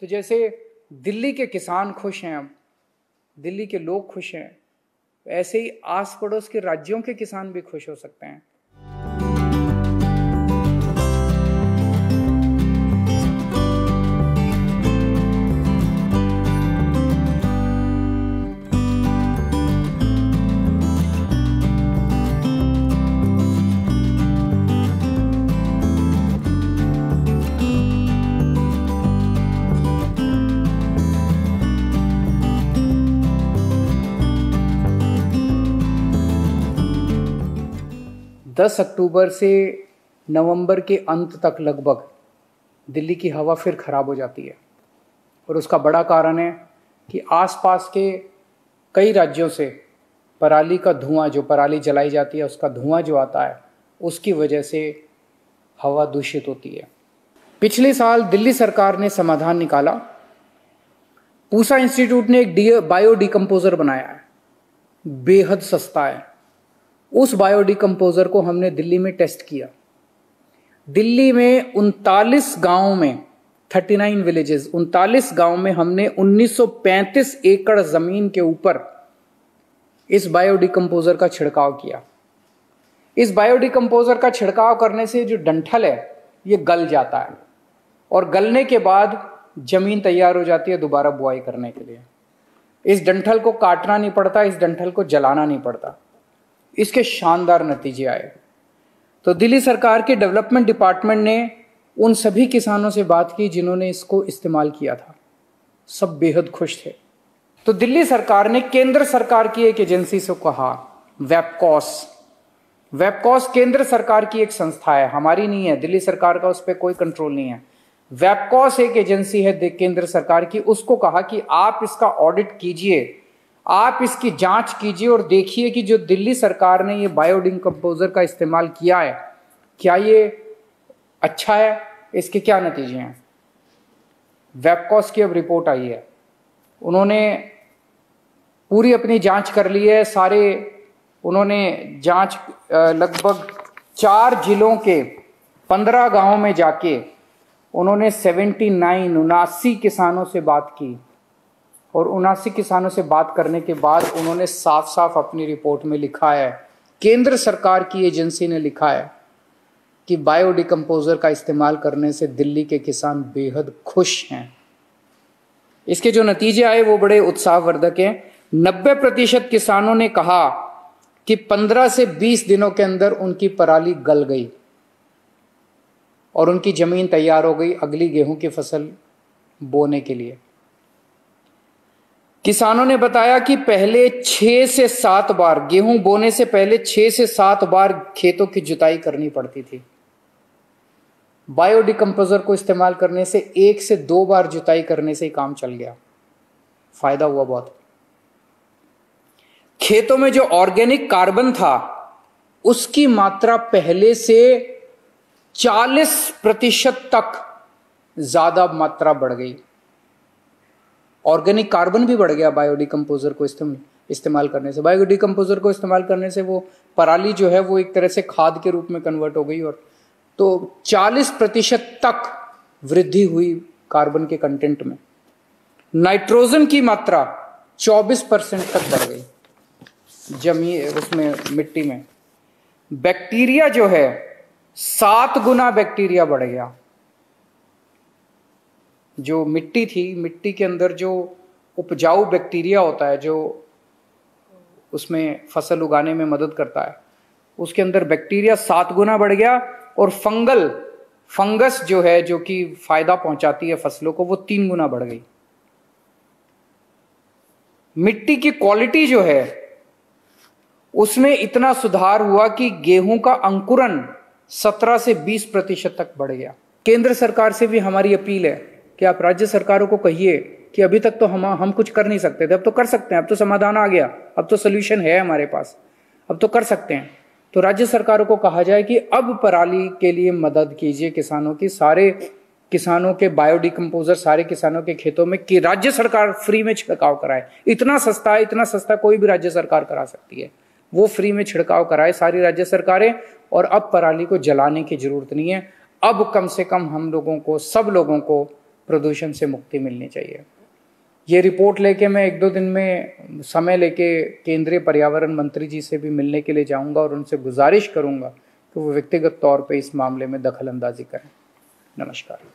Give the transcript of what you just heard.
तो जैसे दिल्ली के किसान खुश हैं, अब दिल्ली के लोग खुश हैं, ऐसे ही आस पड़ोस के राज्यों के किसान भी खुश हो सकते हैं। दस अक्टूबर से नवंबर के अंत तक लगभग दिल्ली की हवा फिर ख़राब हो जाती है और उसका बड़ा कारण है कि आसपास के कई राज्यों से पराली का धुआं, जो पराली जलाई जाती है उसका धुआं जो आता है, उसकी वजह से हवा दूषित होती है। पिछले साल दिल्ली सरकार ने समाधान निकाला। पूसा इंस्टीट्यूट ने एक बायोडीकंपोजर बनाया है, बेहद सस्ता है। उस बायोडीकंपोजर को हमने दिल्ली में टेस्ट किया। दिल्ली में 39 गांवों में, 39 विलेजेस, 39 गांव में हमने 1935 एकड़ जमीन के ऊपर इस बायोडीकंपोजर का छिड़काव किया। इस बायोडीकंपोजर का छिड़काव करने से जो डंठल है ये गल जाता है और गलने के बाद जमीन तैयार हो जाती है दोबारा बुआई करने के लिए। इस डंठल को काटना नहीं पड़ता, इस डंठल को जलाना नहीं पड़ता। इसके शानदार नतीजे आए। तो दिल्ली सरकार के डेवलपमेंट डिपार्टमेंट ने उन सभी किसानों से बात की जिन्होंने इसको इस्तेमाल किया था, सब बेहद खुश थे। तो दिल्ली सरकार ने केंद्र सरकार की एक एजेंसी से कहा, वेबकॉस। वेबकॉस केंद्र सरकार की एक संस्था है, हमारी नहीं है, दिल्ली सरकार का उस पर कोई कंट्रोल नहीं है। वेबकॉस एक एजेंसी है केंद्र सरकार की, उसको कहा कि आप इसका ऑडिट कीजिए, आप इसकी जांच कीजिए और देखिए कि जो दिल्ली सरकार ने ये बायोडीकंपोजर का इस्तेमाल किया है, क्या ये अच्छा है, इसके क्या नतीजे हैं। वेबकॉस की अब रिपोर्ट आई है, उन्होंने पूरी अपनी जांच कर ली है। सारे उन्होंने जांच लगभग 4 जिलों के 15 गाँव में जाके उन्होंने 79 किसानों से बात की और 79 किसानों से बात करने के बाद उन्होंने साफ साफ अपनी रिपोर्ट में लिखा है, केंद्र सरकार की एजेंसी ने लिखा है कि बायोडीकंपोजर का इस्तेमाल करने से दिल्ली के किसान बेहद खुश हैं। इसके जो नतीजे आए वो बड़े उत्साहवर्धक हैं। 90% किसानों ने कहा कि 15 से 20 दिनों के अंदर उनकी पराली गल गई और उनकी जमीन तैयार हो गई अगली गेहूं की फसल बोने के लिए। किसानों ने बताया कि पहले 6 से 7 बार, गेहूं बोने से पहले 6 से 7 बार खेतों की जुताई करनी पड़ती थी। बायोडीकंपोजर को इस्तेमाल करने से 1 से 2 बार जुताई करने से ही काम चल गया, फायदा हुआ बहुत। खेतों में जो ऑर्गेनिक कार्बन था उसकी मात्रा पहले से 40% तक ज्यादा मात्रा बढ़ गई। ऑर्गेनिक कार्बन भी बढ़ गया बायोडीकंपोजर को इस्तेमाल करने से। बायोडीकंपोजर को इस्तेमाल करने से वो पराली जो है वो एक तरह से खाद के रूप में कन्वर्ट हो गई और तो 40% तक वृद्धि हुई कार्बन के कंटेंट में। नाइट्रोजन की मात्रा 24% तक बढ़ गई जमीन, उसमें मिट्टी में। बैक्टीरिया जो है 7 गुना बैक्टीरिया बढ़ गया। जो मिट्टी थी, मिट्टी के अंदर जो उपजाऊ बैक्टीरिया होता है जो उसमें फसल उगाने में मदद करता है, उसके अंदर बैक्टीरिया 7 गुना बढ़ गया और फंगस जो है जो कि फायदा पहुंचाती है फसलों को, वो 3 गुना बढ़ गई। मिट्टी की क्वालिटी जो है उसमें इतना सुधार हुआ कि गेहूं का अंकुरण 17 से 20% तक बढ़ गया। केंद्र सरकार से भी हमारी अपील है कि आप राज्य सरकारों को कहिए कि अभी तक तो हम कुछ कर नहीं सकते थे, अब तो कर सकते हैं, अब तो समाधान आ गया, अब तो सलूशन है हमारे पास, अब तो कर सकते हैं। तो राज्य सरकारों को कहा जाए कि अब पराली के लिए मदद कीजिए किसानों की, सारे किसानों के बायोडीकंपोजर सारे किसानों के खेतों में, कि राज्य सरकार फ्री में छिड़काव कराए। इतना सस्ता है, इतना सस्ता कोई भी राज्य सरकार करा सकती है, वो फ्री में छिड़काव कराए सारी राज्य सरकारें। और अब पराली को जलाने की जरूरत नहीं है, अब कम से कम हम लोगों को, सब लोगों को प्रदूषण से मुक्ति मिलनी चाहिए। ये रिपोर्ट लेके मैं एक दो दिन में समय लेके केंद्रीय पर्यावरण मंत्री जी से भी मिलने के लिए जाऊंगा और उनसे गुजारिश करूंगा कि वो व्यक्तिगत तौर पे इस मामले में दखल अंदाजी करें। नमस्कार।